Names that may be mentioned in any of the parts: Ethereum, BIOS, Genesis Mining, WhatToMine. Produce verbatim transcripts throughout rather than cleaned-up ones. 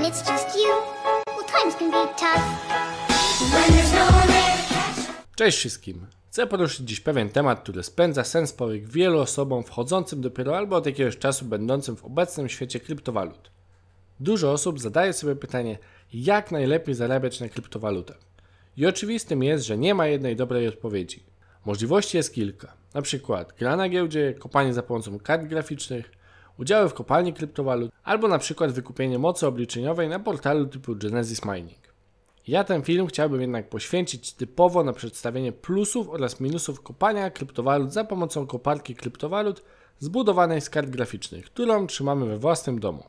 when it's just you, well, times can be tough. When there's no one there. Cześć wszystkim. Chcę poruszyć dziś pewien temat, który spędza sen z powiek wielu osobom wchodzącym dopiero albo od jakiegoś czasu będącym w obecnym świecie kryptowalut. Dużo osób zadaje sobie pytanie, jak najlepiej zarabiać na kryptowalutach. I oczywistym jest, że nie ma jednej dobrej odpowiedzi. Możliwości jest kilka, na przykład gra na giełdzie, kopanie za pomocą kart graficznych, udziały w kopalni kryptowalut, albo na przykład wykupienie mocy obliczeniowej na portalu typu Genesis Mining. Ja ten film chciałbym jednak poświęcić typowo na przedstawienie plusów oraz minusów kopania kryptowalut za pomocą koparki kryptowalut zbudowanej z kart graficznych, którą trzymamy we własnym domu.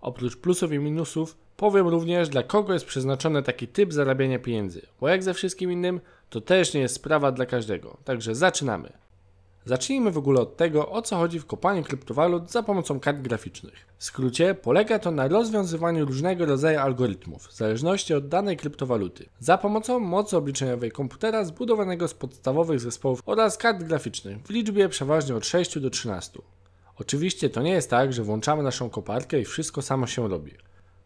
Oprócz plusów i minusów powiem również, dla kogo jest przeznaczony taki typ zarabiania pieniędzy, bo jak ze wszystkim innym, to też nie jest sprawa dla każdego, także zaczynamy. Zacznijmy w ogóle od tego, o co chodzi w kopaniu kryptowalut za pomocą kart graficznych. W skrócie polega to na rozwiązywaniu różnego rodzaju algorytmów, w zależności od danej kryptowaluty, za pomocą mocy obliczeniowej komputera zbudowanego z podstawowych zespołów oraz kart graficznych w liczbie przeważnie od sześciu do trzynastu. Oczywiście to nie jest tak, że włączamy naszą koparkę i wszystko samo się robi.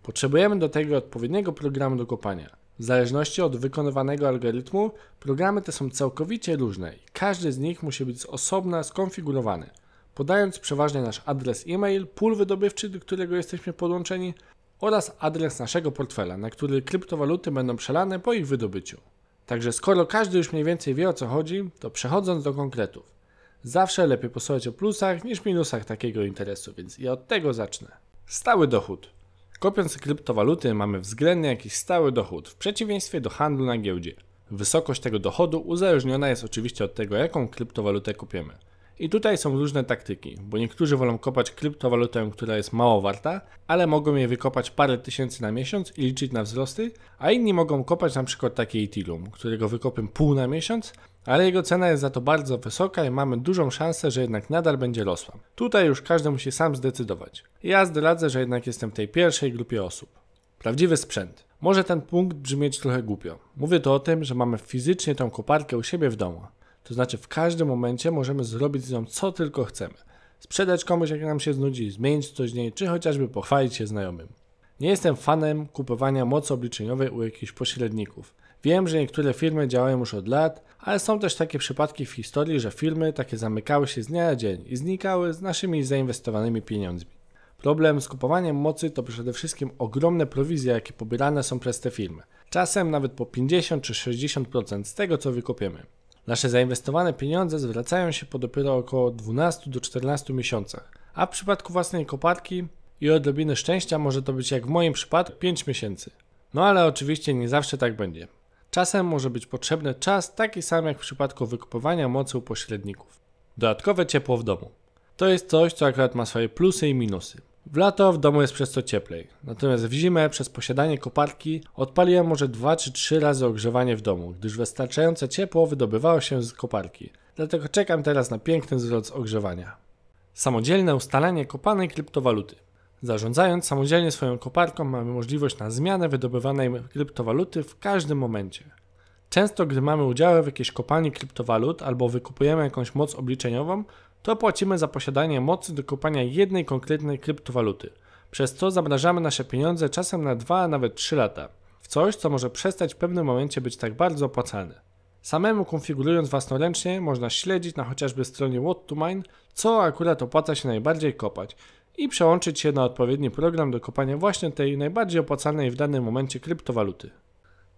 Potrzebujemy do tego odpowiedniego programu do kopania. W zależności od wykonywanego algorytmu, programy te są całkowicie różne i każdy z nich musi być z osobna skonfigurowany, podając przeważnie nasz adres e-mail, pool wydobywczy, do którego jesteśmy podłączeni oraz adres naszego portfela, na który kryptowaluty będą przelane po ich wydobyciu. Także skoro każdy już mniej więcej wie, o co chodzi, to przechodząc do konkretów. Zawsze lepiej posłuchać o plusach niż minusach takiego interesu, więc ja od tego zacznę. Stały dochód. Kopiąc kryptowaluty mamy względnie jakiś stały dochód, w przeciwieństwie do handlu na giełdzie. Wysokość tego dochodu uzależniona jest oczywiście od tego, jaką kryptowalutę kupiemy. I tutaj są różne taktyki, bo niektórzy wolą kopać kryptowalutę, która jest mało warta, ale mogą je wykopać parę tysięcy na miesiąc i liczyć na wzrosty, a inni mogą kopać na przykład taki Ethereum, którego wykopię pół na miesiąc, ale jego cena jest za to bardzo wysoka i mamy dużą szansę, że jednak nadal będzie rosła. Tutaj już każdy musi sam zdecydować. Ja zdradzę, że jednak jestem w tej pierwszej grupie osób. Prawdziwy sprzęt. Może ten punkt brzmieć trochę głupio. Mówię to o tym, że mamy fizycznie tą koparkę u siebie w domu. To znaczy w każdym momencie możemy zrobić z nią co tylko chcemy. Sprzedać komuś, jak nam się znudzi, zmienić coś z niej, czy chociażby pochwalić się znajomym. Nie jestem fanem kupowania mocy obliczeniowej u jakichś pośredników. Wiem, że niektóre firmy działają już od lat, ale są też takie przypadki w historii, że firmy takie zamykały się z dnia na dzień i znikały z naszymi zainwestowanymi pieniędzmi. Problem z kupowaniem mocy to przede wszystkim ogromne prowizje, jakie pobierane są przez te firmy. Czasem nawet po pięćdziesiąt czy sześćdziesiąt procent z tego, co wykopiemy. Nasze zainwestowane pieniądze zwracają się po dopiero około dwunastu do czternastu miesiącach, a w przypadku własnej koparki i odrobiny szczęścia może to być jak w moim przypadku pięć miesięcy. No ale oczywiście nie zawsze tak będzie. Czasem może być potrzebny czas taki sam jak w przypadku wykupowania mocy u pośredników. Dodatkowe ciepło w domu. To jest coś, co akurat ma swoje plusy i minusy. W lato w domu jest przez to cieplej, natomiast w zimę przez posiadanie koparki odpaliłem może dwa czy trzy razy ogrzewanie w domu, gdyż wystarczające ciepło wydobywało się z koparki. Dlatego czekam teraz na piękny zwrot z ogrzewania. Samodzielne ustalanie kopanej kryptowaluty. Zarządzając samodzielnie swoją koparką mamy możliwość na zmianę wydobywanej kryptowaluty w każdym momencie. Często gdy mamy udziały w jakiejś kopalni kryptowalut albo wykupujemy jakąś moc obliczeniową, to płacimy za posiadanie mocy do kopania jednej konkretnej kryptowaluty, przez co zamrażamy nasze pieniądze czasem na dwa, a nawet trzy lata, w coś, co może przestać w pewnym momencie być tak bardzo opłacalne. Samemu konfigurując własnoręcznie można śledzić na chociażby stronie WhatToMine, co akurat opłaca się najbardziej kopać i przełączyć się na odpowiedni program do kopania właśnie tej najbardziej opłacalnej w danym momencie kryptowaluty.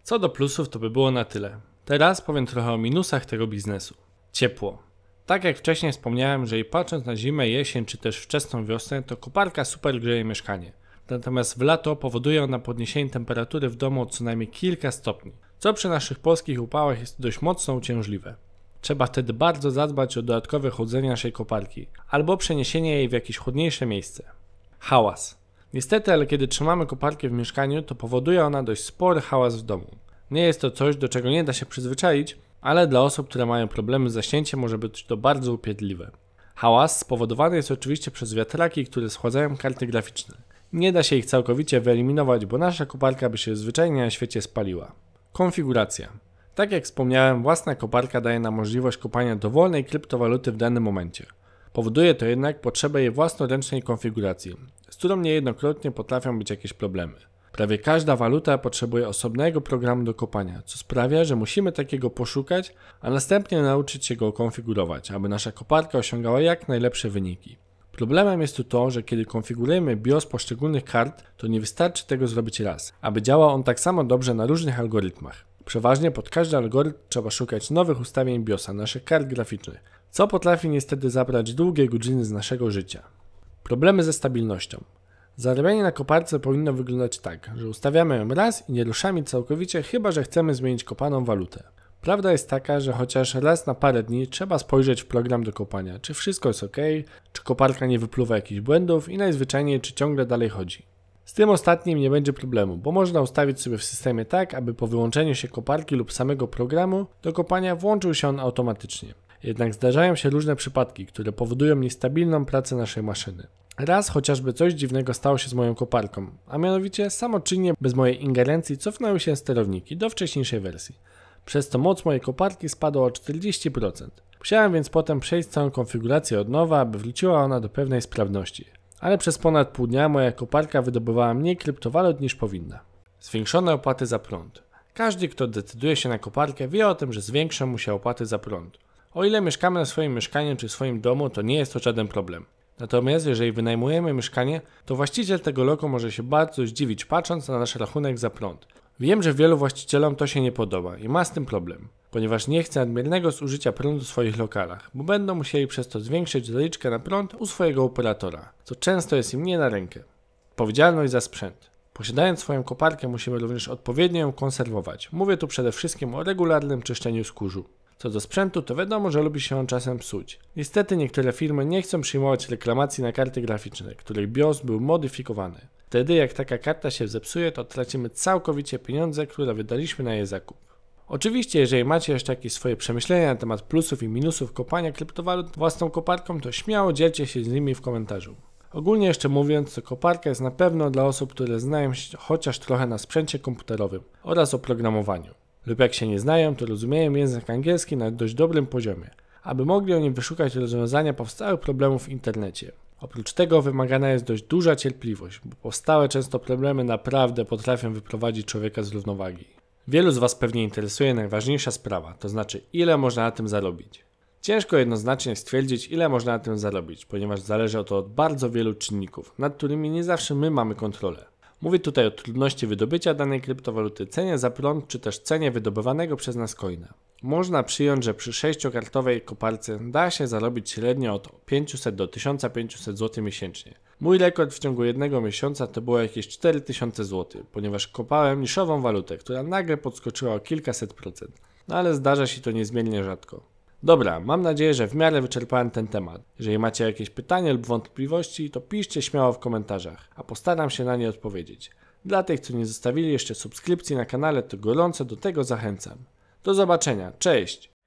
Co do plusów, to by było na tyle. Teraz powiem trochę o minusach tego biznesu. Ciepło. Tak jak wcześniej wspomniałem, że i patrząc na zimę, jesień czy też wczesną wiosnę, to koparka super grzeje mieszkanie. Natomiast w lato powoduje ona podniesienie temperatury w domu o co najmniej kilka stopni, co przy naszych polskich upałach jest dość mocno uciążliwe. Trzeba wtedy bardzo zadbać o dodatkowe chłodzenie naszej koparki, albo przeniesienie jej w jakieś chłodniejsze miejsce. Hałas. Niestety, ale kiedy trzymamy koparkę w mieszkaniu, to powoduje ona dość spory hałas w domu. Nie jest to coś, do czego nie da się przyzwyczaić, ale dla osób, które mają problemy z zaśnięciem, może być to bardzo upierdliwe. Hałas spowodowany jest oczywiście przez wiatraki, które schładzają karty graficzne. Nie da się ich całkowicie wyeliminować, bo nasza koparka by się zwyczajnie na świecie spaliła. Konfiguracja. Tak jak wspomniałem, własna koparka daje nam możliwość kopania dowolnej kryptowaluty w danym momencie. Powoduje to jednak potrzebę jej własnoręcznej konfiguracji, z którą niejednokrotnie potrafią być jakieś problemy. Prawie każda waluta potrzebuje osobnego programu do kopania, co sprawia, że musimy takiego poszukać, a następnie nauczyć się go konfigurować, aby nasza koparka osiągała jak najlepsze wyniki. Problemem jest tu to, że kiedy konfigurujemy BIOS poszczególnych kart, to nie wystarczy tego zrobić raz, aby działał on tak samo dobrze na różnych algorytmach. Przeważnie pod każdy algorytm trzeba szukać nowych ustawień BIOSa naszych kart graficznych, co potrafi niestety zabrać długie godziny z naszego życia. Problemy ze stabilnością. Zarabianie na koparce powinno wyglądać tak, że ustawiamy ją raz i nie ruszamy całkowicie, chyba że chcemy zmienić kopaną walutę. Prawda jest taka, że chociaż raz na parę dni trzeba spojrzeć w program do kopania, czy wszystko jest ok, czy koparka nie wypluwa jakichś błędów i najzwyczajniej czy ciągle dalej chodzi. Z tym ostatnim nie będzie problemu, bo można ustawić sobie w systemie tak, aby po wyłączeniu się koparki lub samego programu do kopania włączył się on automatycznie. Jednak zdarzają się różne przypadki, które powodują niestabilną pracę naszej maszyny. Raz chociażby coś dziwnego stało się z moją koparką, a mianowicie samoczynnie, bez mojej ingerencji, cofnęły się sterowniki do wcześniejszej wersji. Przez to moc mojej koparki spadła o czterdzieści procent. Musiałem więc potem przejść całą konfigurację od nowa, aby wróciła ona do pewnej sprawności. Ale przez ponad pół dnia moja koparka wydobywała mniej kryptowalut niż powinna. Zwiększone opłaty za prąd. Każdy, kto decyduje się na koparkę, wie o tym, że zwiększą mu się opłaty za prąd. O ile mieszkamy na swoim mieszkaniu czy swoim domu, to nie jest to żaden problem. Natomiast jeżeli wynajmujemy mieszkanie, to właściciel tego lokum może się bardzo zdziwić, patrząc na nasz rachunek za prąd. Wiem, że wielu właścicielom to się nie podoba i ma z tym problem, ponieważ nie chce nadmiernego zużycia prądu w swoich lokalach, bo będą musieli przez to zwiększyć zaliczkę na prąd u swojego operatora, co często jest im nie na rękę. Odpowiedzialność za sprzęt. Posiadając swoją koparkę, musimy również odpowiednio ją konserwować. Mówię tu przede wszystkim o regularnym czyszczeniu skórzu. Co do sprzętu, to wiadomo, że lubi się on czasem psuć. Niestety niektóre firmy nie chcą przyjmować reklamacji na karty graficzne, których BIOS był modyfikowany. Wtedy jak taka karta się zepsuje, to tracimy całkowicie pieniądze, które wydaliśmy na jej zakup. Oczywiście, jeżeli macie jeszcze jakieś swoje przemyślenia na temat plusów i minusów kopania kryptowalut własną koparką, to śmiało dzielcie się z nimi w komentarzu. Ogólnie jeszcze mówiąc, to koparka jest na pewno dla osób, które znają się chociaż trochę na sprzęcie komputerowym oraz oprogramowaniu. Lub jak się nie znają, to rozumieją język angielski na dość dobrym poziomie, aby mogli oni wyszukać rozwiązania powstałych problemów w internecie. Oprócz tego wymagana jest dość duża cierpliwość, bo powstałe często problemy naprawdę potrafią wyprowadzić człowieka z równowagi. Wielu z Was pewnie interesuje najważniejsza sprawa, to znaczy ile można na tym zarobić. Ciężko jednoznacznie stwierdzić, ile można na tym zarobić, ponieważ zależy to od bardzo wielu czynników, nad którymi nie zawsze my mamy kontrolę. Mówię tutaj o trudności wydobycia danej kryptowaluty, cenie za prąd, czy też cenie wydobywanego przez nas coina. Można przyjąć, że przy sześciokartowej koparce da się zarobić średnio od pięciuset do tysiąca pięciuset złotych miesięcznie. Mój rekord w ciągu jednego miesiąca to było jakieś cztery tysiące złotych, ponieważ kopałem niszową walutę, która nagle podskoczyła o kilkaset procent. No ale zdarza się to niezmiernie rzadko. Dobra, mam nadzieję, że w miarę wyczerpałem ten temat. Jeżeli macie jakieś pytania lub wątpliwości, to piszcie śmiało w komentarzach, a postaram się na nie odpowiedzieć. Dla tych, co nie zostawili jeszcze subskrypcji na kanale, to gorąco do tego zachęcam. Do zobaczenia, cześć!